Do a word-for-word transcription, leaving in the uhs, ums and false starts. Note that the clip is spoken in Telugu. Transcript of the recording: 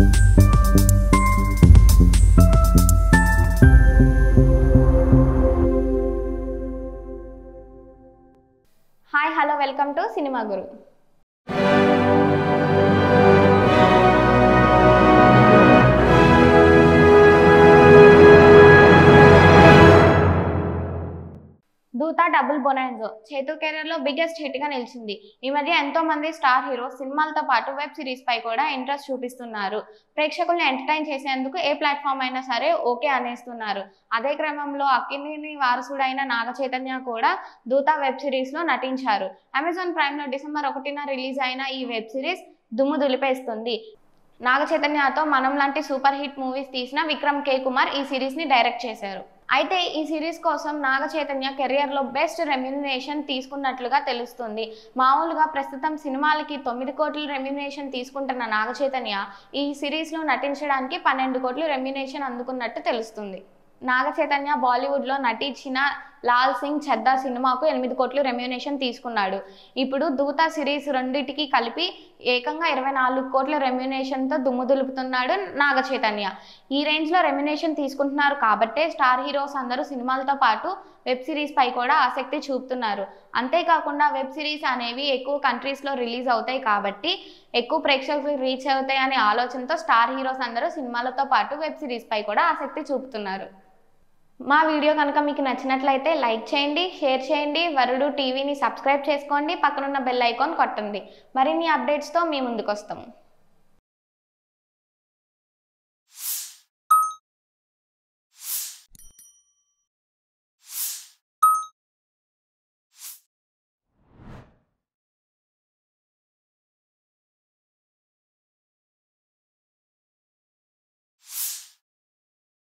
Hi hello welcome to cinema Guru. Dhootha double bonanza చేతు కెరీర్ లో బిగ్గెస్ట్ హిట్ గా నిలిచింది। ఈ మధ్య ఎంతో మంది స్టార్ హీరో సినిమాలతో పాటు వెబ్ సిరీస్ పై కూడా ఇంట్రెస్ట్ చూపిస్తున్నారు। ప్రేక్షకుల్ని ఎంటర్టైన్ చేసేందుకు ఏ ప్లాట్ఫామ్ అయినా సరే ఓకే అనేస్తున్నారు। అదే క్రమంలో అక్కినేని వారసుడైన నాగ చైతన్య కూడా దూత వెబ్ సిరీస్ లో నటించారు। అమెజాన్ ప్రైమ్ లో డిసెంబర్ ఒకటిన రిలీజ్ అయిన ఈ వెబ్ సిరీస్ దుమ్ము దులిపేస్తుంది। నాగ చైతన్యతో మనం లాంటి సూపర్ హిట్ మూవీస్ తీసిన విక్రమ్ కే కుమార్ ఈ సిరీస్ ని డైరెక్ట్ చేశారు। అయితే ఈ సిరీస్ కోసం నాగ చైతన్య కెరియర్ లో బెస్ట్ రెమ్యూనరేషన్ తీసుకున్నట్లుగా తెలుస్తుంది। మామూలుగా ప్రస్తుతం సినిమాలకి తొమ్మిది కోట్ల రెమ్యూనరేషన్ తీసుకుంటున్న నాగ చైతన్య ఈ సిరీస్ లో నటించడానికి పన్నెండు కోట్ల రెమ్యూనరేషన్ అందుకున్నట్టు తెలుస్తుంది। నాగ చైతన్య బాలీవుడ్ లో నటించిన లాల్ సింగ్ చద్దా సినిమాకు ఎనిమిది కోట్లు రెమ్యూనేషన్ తీసుకున్నాడు। ఇప్పుడు దూత సిరీస్ రెండింటికి కలిపి ఏకంగా ఇరవై నాలుగు కోట్ల రెమ్యూనేషన్తో దుమ్ము దులుపుతున్నాడు నాగ చైతన్య। ఈ రేంజ్లో రెమ్యూనేషన్ తీసుకుంటున్నారు కాబట్టే స్టార్ హీరోస్ అందరూ సినిమాలతో పాటు వెబ్ సిరీస్ పై కూడా ఆసక్తి చూపుతున్నారు। అంతేకాకుండా వెబ్ సిరీస్ అనేవి ఎక్కువ కంట్రీస్లో రిలీజ్ అవుతాయి కాబట్టి ఎక్కువ ప్రేక్షకులకు రీచ్ అవుతాయి అనే ఆలోచనతో స్టార్ హీరోస్ అందరూ సినిమాలతో పాటు వెబ్ సిరీస్ పై కూడా ఆసక్తి చూపుతున్నారు। మా వీడియో కనుక మీకు నచ్చినట్లయితే లైక్ చేయండి, షేర్ చేయండి, వరుడు టీవీని సబ్స్క్రైబ్ చేసుకోండి, పక్కనున్న బెల్ ఐకాన్ కొట్టండి। మరిన్ని అప్డేట్స్తో మీ ముందుకు వస్తాము।